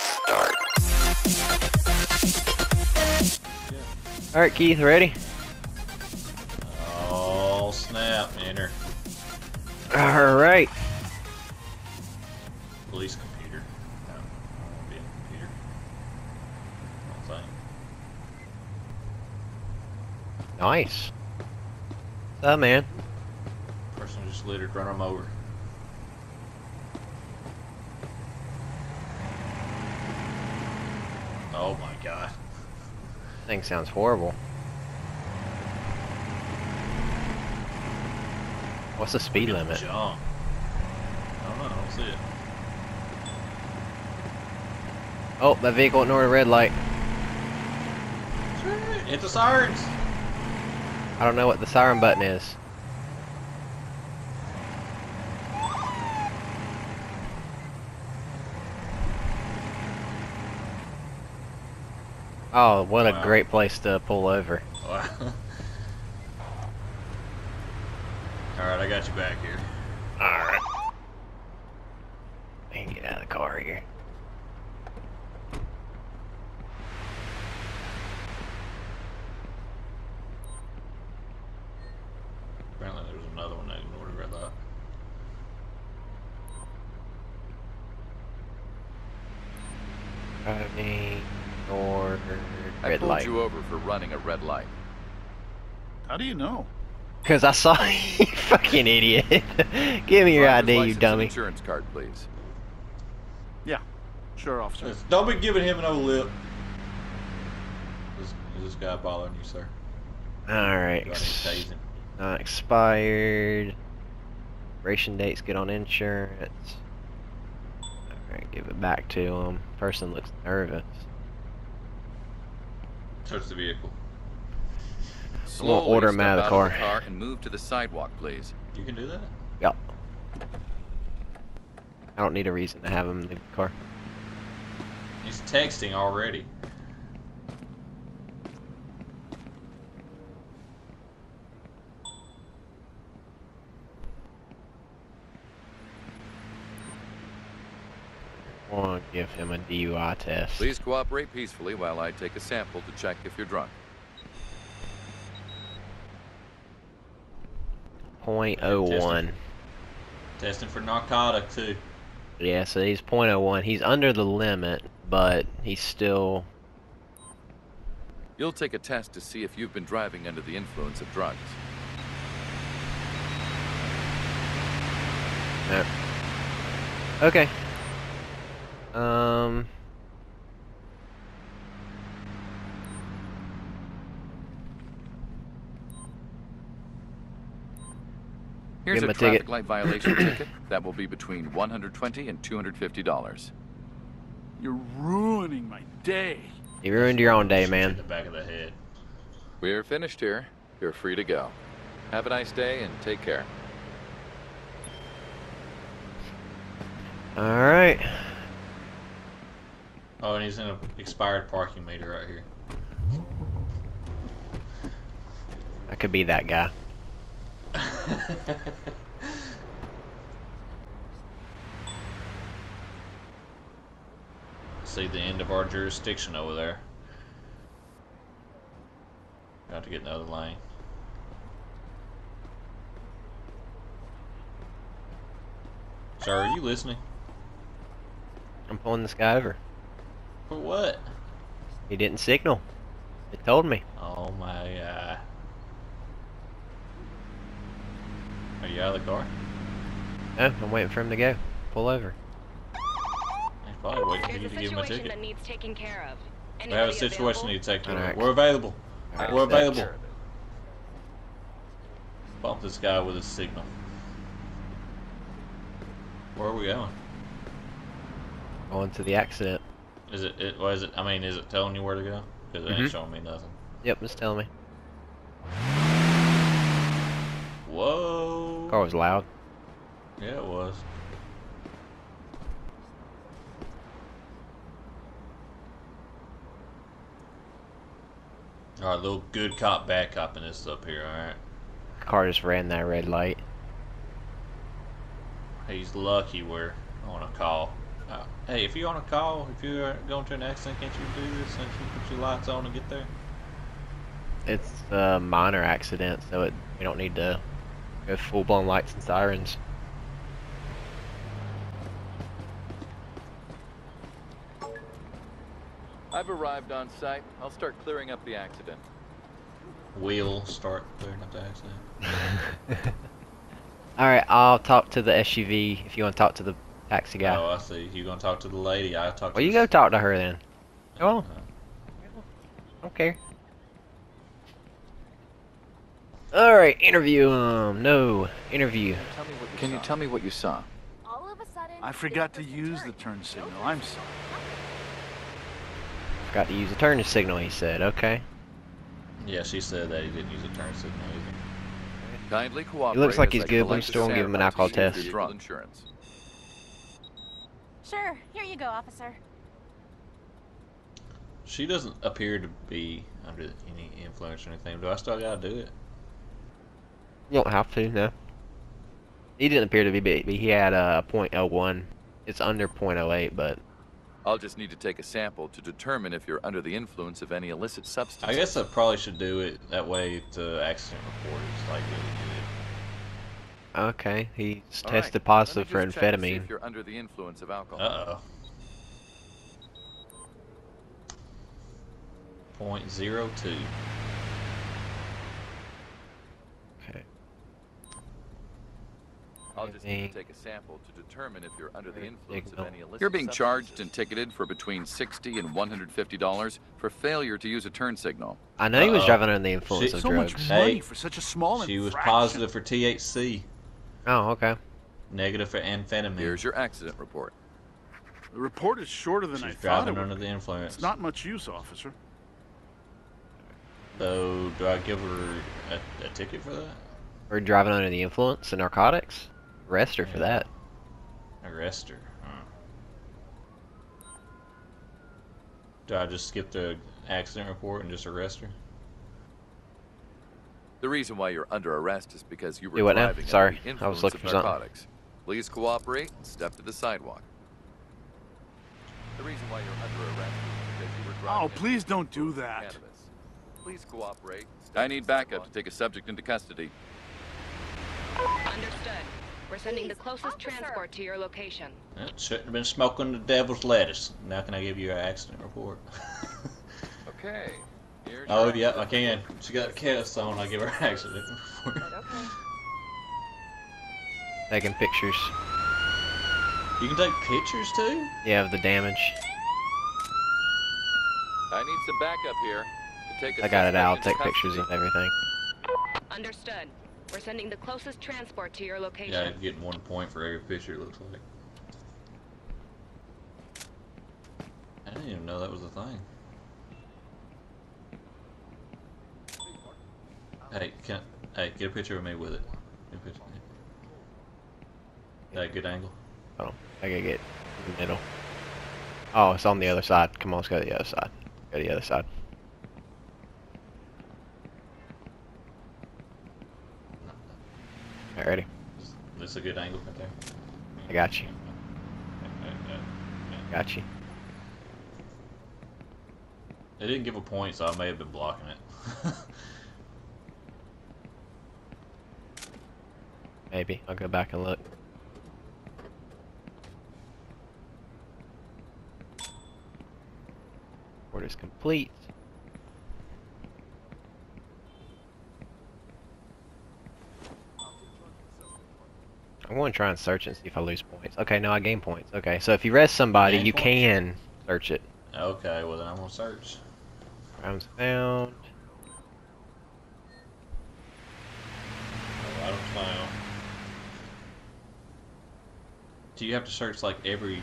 Let's start. Alright, Keith, ready? Oh, snap, enter. Alright. Police computer. No, I'll be a computer. Whole thing. Nice. What's up, man? Person just littered, run him over. Oh my god. That thing sounds horrible. What's the speed limit? Jump. I don't know, I don't see it. Oh, that vehicle ignored a red light. It's the sirens! I don't know what the siren button is. Oh, what a great place to pull over. Wow. Alright, I got you back here. Alright. I can get out of the car here. Apparently there was another one that ignored a red light. I mean... or red I pulled light. You over for running a red light. How do you know? Because I saw you, fucking idiot. Give me your ID, you dummy. Insurance card, please. Yeah, sure, officer. Don't be giving him no lip. Is this guy bothering you, sir? All right. Not expired. Expiration dates good on insurance. All right, give it back to him. Person looks nervous. Touch the vehicle. We'll order him out of the car and move to the sidewalk, please. You can do that? Yep. I don't need a reason to have him in the car. He's texting already. I want to give him a DUI test. Please cooperate peacefully while I take a sample to check if you're drunk. 0.01. Testing for narcotics too. Yeah, so he's 0.01. He's under the limit, but he's still... You'll take a test to see if you've been driving under the influence of drugs. No. Okay. Here's a traffic light violation ticket that will be between $120 and $250. You're ruining my day. You ruined your own day, man. In the back of the head. We're finished here. You're free to go. Have a nice day and take care. All right. Oh, and he's in an expired parking meter right here. I could be that guy. See the end of our jurisdiction over there. Got to get in the other lane. Sir, are you listening? I'm pulling this guy over. For what? He didn't signal. It told me. Oh my god. Are you out of the car? No, I'm waiting for him to go. Pull over. He's probably waiting for you to give him a ticket. That needs taking care of. We have a situation to take care of. We're available. Right, we're available. Bump this guy with a signal. Where are we going? Going to the accident. Is it what is it? I mean, is it telling you where to go? Because it ain't showing me nothing. Yep, it's telling me. Whoa. Car was loud. Yeah, it was. All right, little good cop, bad cop, and this is up here. All right. Car just ran that red light. He's lucky we're on a call. Hey, if you're on a call, if you're going to an accident, can't you do this? Can't you put your lights on and get there? It's a minor accident, so we don't need to go full-blown lights and sirens. I've arrived on site. I'll start clearing up the accident. We'll start clearing up the accident. Alright, I'll talk to the SUV if you want to talk to the taxi guy. Oh, I see. You're going to talk to the lady. I'll talk to Well, you go talk to her then. Go on. Okay. Alright, interview No. Interview. Can you tell me what you saw? All of a sudden, I forgot to use the turn signal. I'm sorry. Got to use a turn signal, he said. Okay. Yeah, she said that he didn't use a turn signal either. Kindly cooperate. He looks like he's good. Let's still give him an alcohol test. Insurance. Sure. Here you go, officer. She doesn't appear to be under any influence or anything. Do I still gotta do it? You don't have to, no. He didn't appear to be, but he had a .01. It's under .08, but. I'll just need to take a sample to determine if you're under the influence of any illicit substance. I guess I probably should do it that way to accident reporters, like really. Okay, he's tested positive for amphetamine. If you're under the influence of alcohol. Uh-oh. 0.02. Okay. I'll just need to take a sample to determine if you're under the influence of any illicit. You're being charged and ticketed for between $60 and $150 for failure to use a turn signal. I know he was driving under the influence of drugs. So much money for such a small infraction. She was positive for THC. Oh, okay. Negative for amphetamine. Here's your accident report. The report is shorter than I thought it would be. She's driving under the influence. It's not much use, officer. So, do I give her a ticket for that? Or driving under the influence of narcotics? Arrest her for that. Arrest her, huh. Do I just skip the accident report and just arrest her? The reason why you're under arrest is because you were driving under the influence of narcotics. Please cooperate and step to the sidewalk. The reason why you're under arrest is because you were driving. Oh, please don't do that. Cannabis. Please cooperate. I need backup to take a subject into custody. Understood. We're sending the closest transport to your location. That shouldn't have been smoking the devil's lettuce. Now can I give you an accident report? Okay. Here's yep, I can. She got a cast on. I give her an accident report. Okay. Taking pictures. You can take pictures too? Yeah, of the damage. I need some backup here. I got it out. I'll take pictures of everything. Understood. We're sending the closest transport to your location. Yeah, I'm getting 1 point for every picture, it looks like. I didn't even know that was a thing. Hey, hey, get a picture of me with it. Get a picture of me. Is that a good angle? Oh, I gotta get in the middle. Oh, it's on the other side. Come on, let's go to the other side. Go to the other side. All right, ready? This is a good angle right there. I got you. Got you. They didn't give a point, so I may have been blocking it. Maybe. I'll go back and look. Report is complete. I want to try and search and see if I lose points. Okay, no, I gain points. Okay, so if you arrest somebody, you can search it. Okay, well then I'm going to search. Crimes found. Oh, I don't found. Do you have to search like every...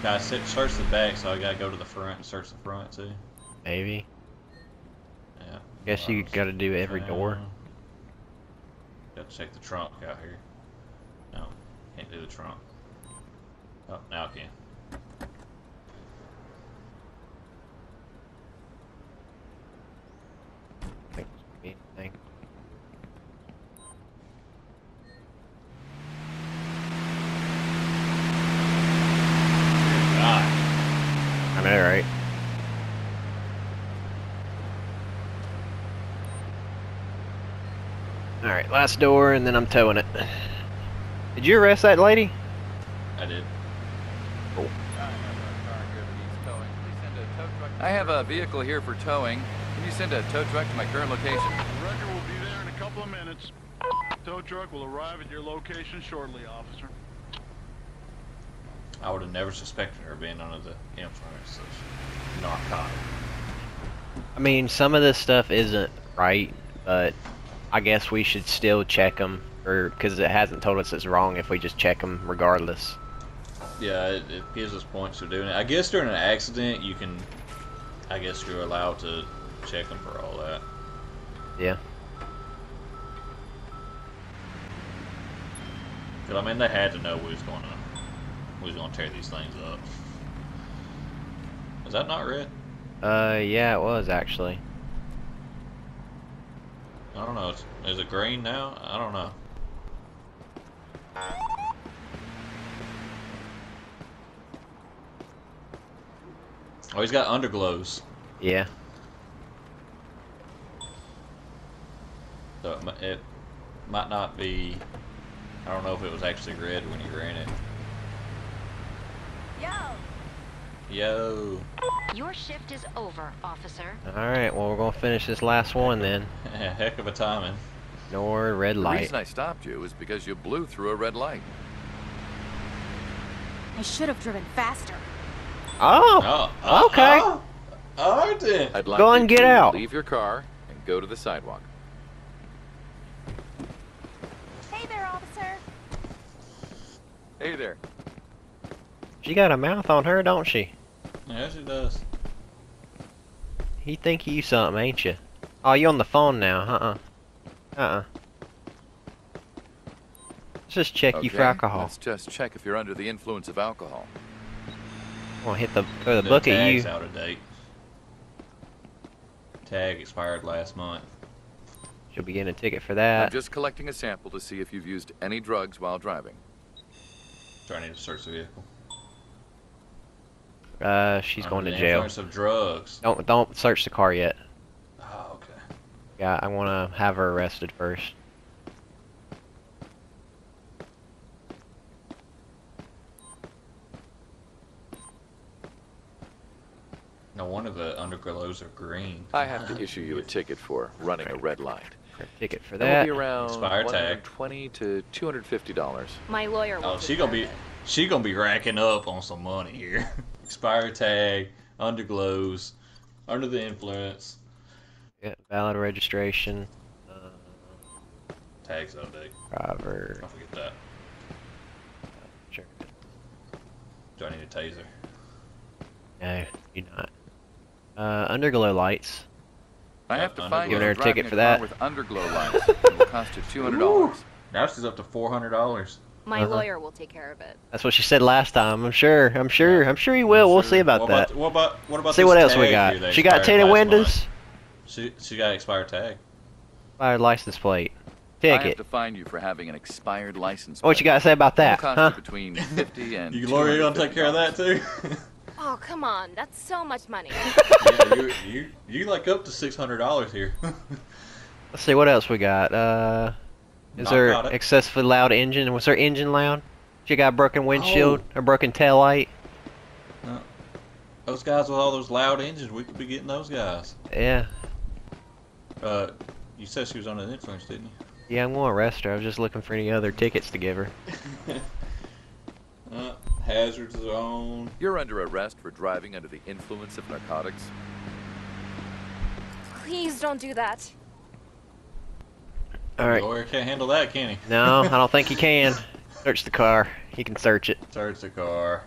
Okay, I said search the back, so I got to go to the front and search the front too. Maybe. Yeah. Guess you got to do every door. Got to check the trunk out here. No, can't do the trunk. Oh, now I can. God. there, right? Alright, last door, and then I'm towing it. Did you arrest that lady? I did. Cool. I have a vehicle here for towing. Can you send a tow truck to my current location? The wrecker will be there in a couple of minutes. Tow truck will arrive at your location shortly, officer. I would have never suspected her being under the influence of narcotics. I mean, some of this stuff isn't right, but I guess we should still check them, or because it hasn't told us it's wrong if we just check them regardless. Yeah, it gives us points for doing it. I guess during an accident, you can. I guess you're allowed to check them for all that. Yeah. Because I mean, they had to know we was gonna tear these things up. Is that not red? Yeah, it was actually. I don't know. Is it green now? I don't know. Oh, he's got underglows. Yeah. So it might not be. I don't know if it was actually red when you ran it. Yo. Your shift is over, officer. Alright, well, we're going to finish this last one then. Heck of a timing. Ignore red light. The reason I stopped you is because you blew through a red light. I should have driven faster. Oh! Okay! I did! I'd like go and get out! Leave your car and go to the sidewalk. Hey there, officer! Hey there. She got a mouth on her, don't she? Yeah, she does. He think you something, ain't you? Oh, you on the phone now? Let's just check you for alcohol. Let's just check if you're under the influence of alcohol. Well, hit the throw the book at you. Tag's out of date. Tag expired last month. She'll be getting a ticket for that. I'm just collecting a sample to see if you've used any drugs while driving. So I need to search the vehicle. She's going to jail. Of drugs. Don't search the car yet. Oh, okay. Yeah, I want to have her arrested first. No wonder the underglows are green. I have to issue you a ticket for running a red light. Ticket for that. It'll be around $120 to $250. My lawyer. Oh, she gonna be racking up on some money here. Expire tag, underglows, under the influence. Yeah, valid registration. Tags update. Robert. Don't forget that. Sure. Do I need a taser? No, you do not. Underglow lights. I have to find you. Give her a ticket for that. With underglow lights, it will cost you $200. Now she's up to $400. My lawyer will take care of it. that's what she said last time. I'm sure he will. We'll see about that. What about see what else we got? She got tinted windows. She got expired tag. Expired license plate. Ticket. I have to find you for having an expired license plate. What you got to say about that? Huh? Between 50 and you lawyer gonna take care of that too? Oh, come on, that's so much money. Yeah, you like up to $600 here. Let's see what else we got. Is her excessively loud engine? Was her engine loud? She got a broken windshield, a broken taillight. Those guys with all those loud engines, we could be getting those guys. Yeah. You said she was under the influence, didn't you? Yeah, I'm going to arrest her. I was just looking for any other tickets to give her. Hazard zone. You're under arrest for driving under the influence of narcotics. Please don't do that. All right. The lawyer can't handle that, can he? No, I don't think he can. Search the car. He can search it. Search the car.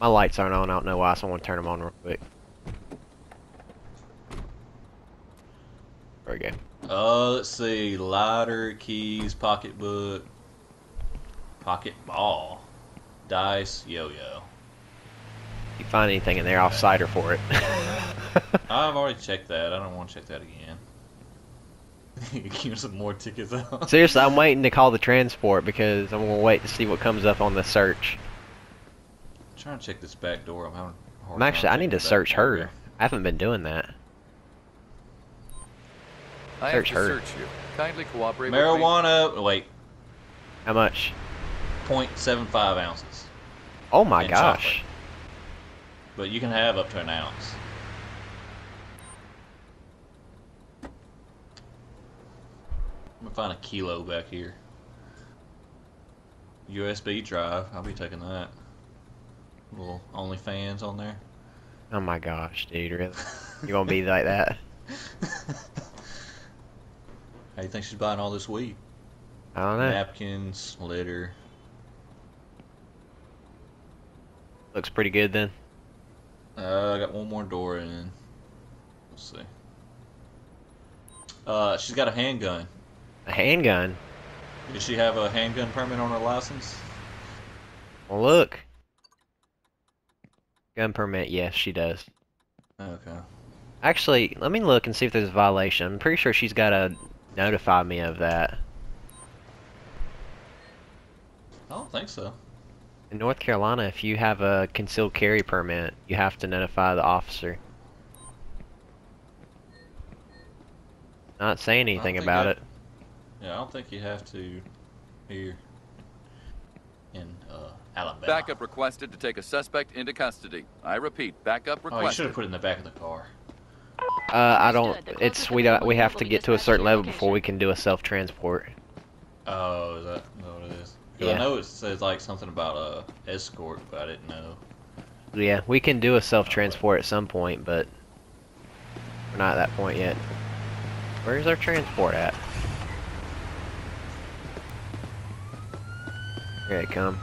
My lights aren't on. I don't know why, so I want to turn them on real quick. There we go. Let's see. Lighter, keys, pocketbook, pocket ball, dice, yo-yo. If you find anything in there, I'll cider for it. I've already checked that. I don't want to check that again. Give some more tickets out. Seriously, I'm waiting to call the transport because I'm gonna wait to see what comes up on the search. I'm trying to check this back door. I'm having I'm actually, I need to search her. I haven't been doing that. Search her. Search you. Kindly cooperate. Marijuana. Wait. How much? 0.75 ounces. Oh my gosh. Chocolate. But you can have up to an ounce. I'm gonna find a kilo back here. USB drive. I'll be taking that. Little OnlyFans on there. Oh my gosh, dude! Really? You gonna be like that? How do you think she's buying all this weed? I don't know. Napkins, litter. Looks pretty good then. I got one more door in. We'll see. She's got a handgun. A handgun? Does she have a handgun permit on her license? Well, look. Gun permit, yes, she does. Okay. Actually, let me look and see if there's a violation. I'm pretty sure she's got a... Notify me of that. I don't think so. In North Carolina, if you have a concealed carry permit, you have to notify the officer. Not saying anything about it. Yeah, I don't think you have to here in Alabama. Backup requested to take a suspect into custody. I repeat, backup requested. Oh, you should have put it in the back of the car. I don't. It's we have to get to a certain level before we can do a self-transport. Oh, is that what it is? Yeah. I know it says like something about a escort, but I didn't know. Yeah, we can do a self-transport at some point, but we're not at that point yet. Where's our transport at? Here they come.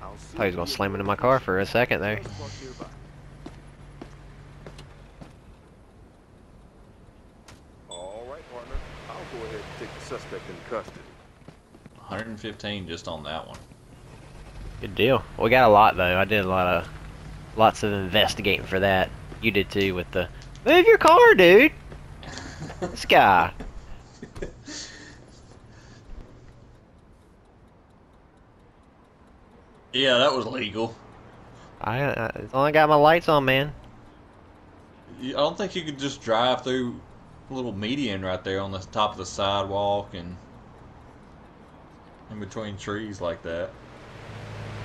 I thought he was gonna slam into my car for a second there. All right, partner. I'll go ahead and take the suspect in custody. 115 just on that one. Good deal. We got a lot though. I did lots of investigating for that. You did too with the move your car, dude. This guy. Yeah, that was legal. It's only got my lights on, man. I don't think you could just drive through a little median right there on the top of the sidewalk and in between trees like that.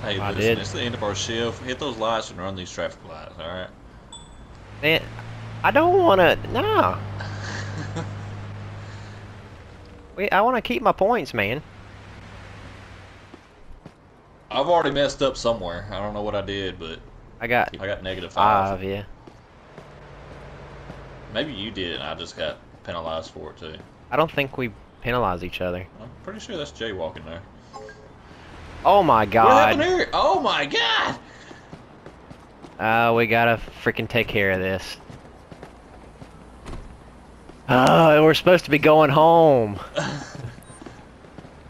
Hey, listen, it's the end of our shift. Hit those lights and run these traffic lights, alright? Man, I don't want to... Nah. Wait, I want to keep my points, man. I've already messed up somewhere. I don't know what I did, but I got -5. Yeah. Maybe you did, and I just got penalized for it too. I don't think we penalize each other. I'm pretty sure that's jaywalking there. Oh my god! What happened here? Oh my god! We gotta freaking take care of this. Oh, we're supposed to be going home.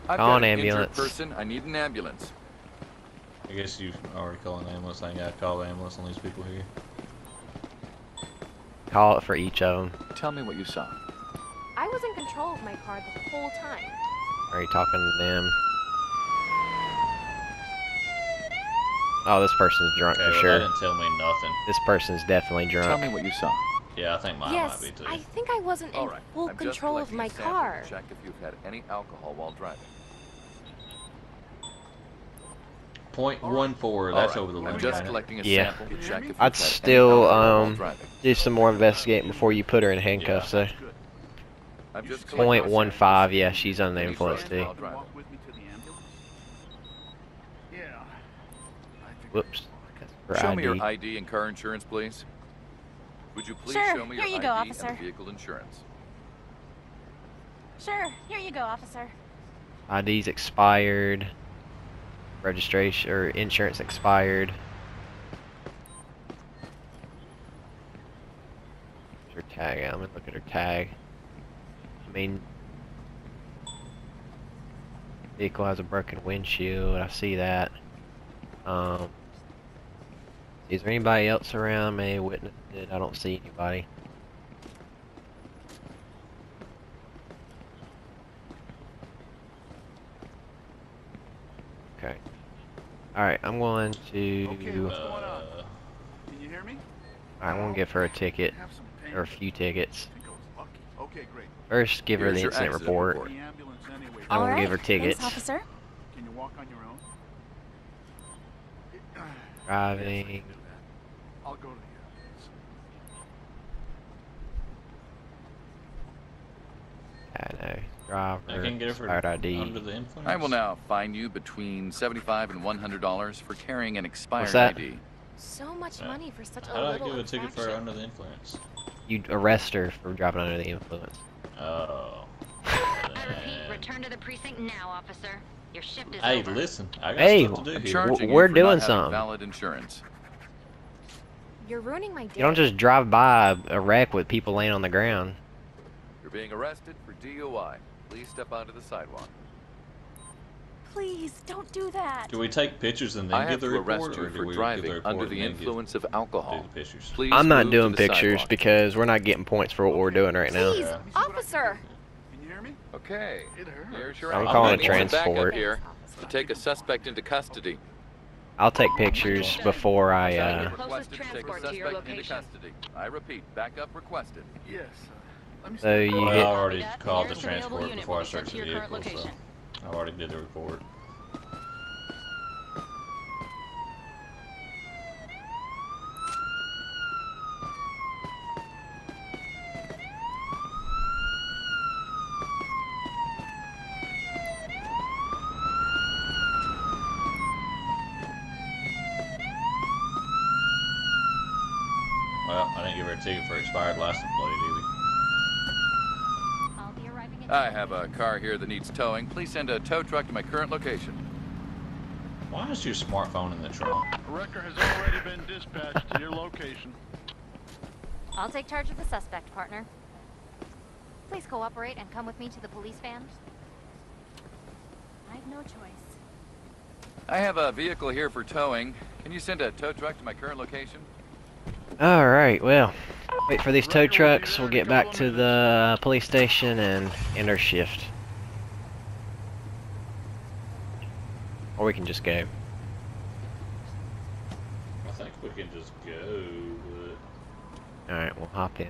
I've got an ambulance. Person, I need an ambulance. I guess you've already called an ambulance. I ain't gotta call an ambulance on these people here. Call it for each of them. Tell me what you saw. I was in control of my car the whole time. Are you talking to them? Oh, this person's drunk for sure. That didn't tell me nothing. This person's definitely drunk. Tell me what you saw. Yeah, I think mine might be too. I think I wasn't in full control of my car. Check if you've had any alcohol while driving. 0.14, that's over the limit. Just collecting a sample. Yeah. I'd still do some more investigating before you put her in handcuffs. Yeah. So. 0.15, yeah, she's under the influence too. Whoops. Show me your ID and car insurance, please. Would you please show me your ID and vehicle insurance? Sure, here you go, officer. ID's expired. Registration or insurance expired. Her tag. I'm gonna look at her tag. I mean, vehicle has a broken windshield. I see that. Is there anybody else around? May witness it. I don't see anybody. Okay. Alright, I'm going to... Okay, what's going on? Can you hear me? Alright, I'm going to give her a ticket. Or a few tickets. Okay, great. First, give her the incident report. I'm going to give her tickets. Thanks, officer. Can you walk on your own? Driving. I'll go to the... I know. Driver, I can get it for ID. Under the influence. I will now fine you between $75 and $100 for carrying an expired ID. So much money for such a little. How do I give a ticket for under the influence? You arrest her for driving under the influence. Oh. I repeat, return to the precinct now, officer. Your shift is over. Listen. I got stuff to do here. We're doing something. Valid insurance. You're ruining my day. You don't just drive by a wreck with people laying on the ground. Being arrested for DUI. Please step onto the sidewalk. Please don't do that. Do we take pictures and then give the report? Or do we driving under the influence of alcohol? Please. I'm not doing pictures because we're not getting points for what we're doing right now. Please, officer. Can you hear me? Okay. Here's your I'm calling a transport here to take a suspect into custody. I'll take pictures before I. I repeat, backup requested. Yes. So you I already called the transport before I searched the vehicle, so I already did the report. Well, I didn't give her a ticket for expired license plate either. I have a car here that needs towing. Please send a tow truck to my current location. Why is your smartphone in the trunk? A wrecker has already been dispatched to your location. I'll take charge of the suspect, partner. Please cooperate and come with me to the police van. I have no choice. I have a vehicle here for towing. Can you send a tow truck to my current location? All right, well, wait for these tow trucks. We'll get back to the police station and end our shift. Or we can just go. I think we can just go. All right, we'll hop in.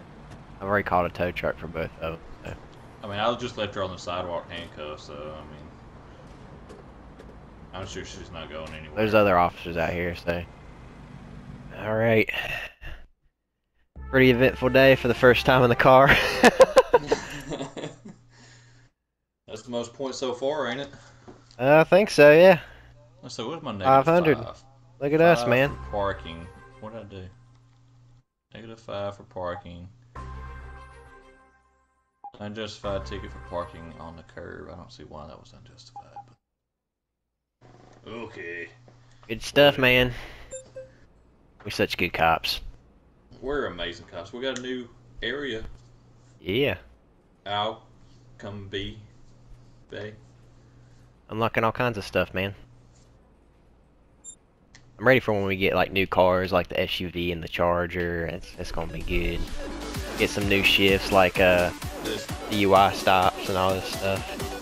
I've already called a tow truck for both of them. So. I mean, I just left her on the sidewalk handcuffed, so I mean, I'm sure she's not going anywhere. There's other officers out here, so. All right. Pretty eventful day for the first time in the car. That's the most points so far, ain't it? I think so, yeah. So what's my negative 500? Look at us, man. Parking. What did I do? -5 for parking. Unjustified ticket for parking on the curb. I don't see why that was unjustified. But... Okay. Good stuff, man. We're such good cops. We're amazing cops. We got a new area. Yeah. Alcumbe Bay. Unlocking all kinds of stuff, man. I'm ready for when we get like new cars, like the SUV and the Charger. It's gonna be good. Get some new shifts, like DUI stops and all this stuff.